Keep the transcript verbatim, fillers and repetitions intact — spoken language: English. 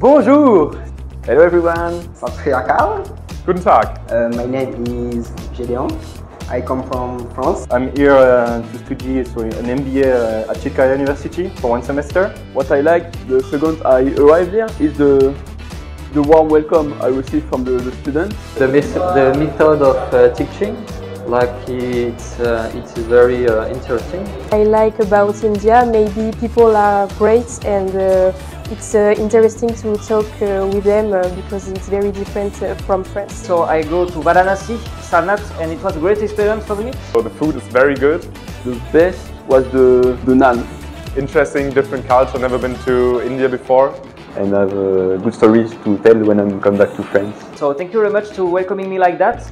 Bonjour! Hello everyone! Guten Tag! Uh, my name is Gédéon. I come from France. I'm here uh, to study sorry, an M B A uh, at Chitkara University for one semester. What I liked the second I arrived here is the, the warm welcome I received from the, the students. The, the method of uh, teaching, like it's, uh, it's very uh, interesting. I like about India, maybe people are great and uh, It's uh, interesting to talk uh, with them uh, because it's very different uh, from France. So I go to Varanasi, Sarnath, and it was a great experience for me. So the food is very good. The best was the, the naan. Interesting, different culture, never been to India before. And I have uh, good stories to tell when I come back to France. So thank you very much for welcoming me like that.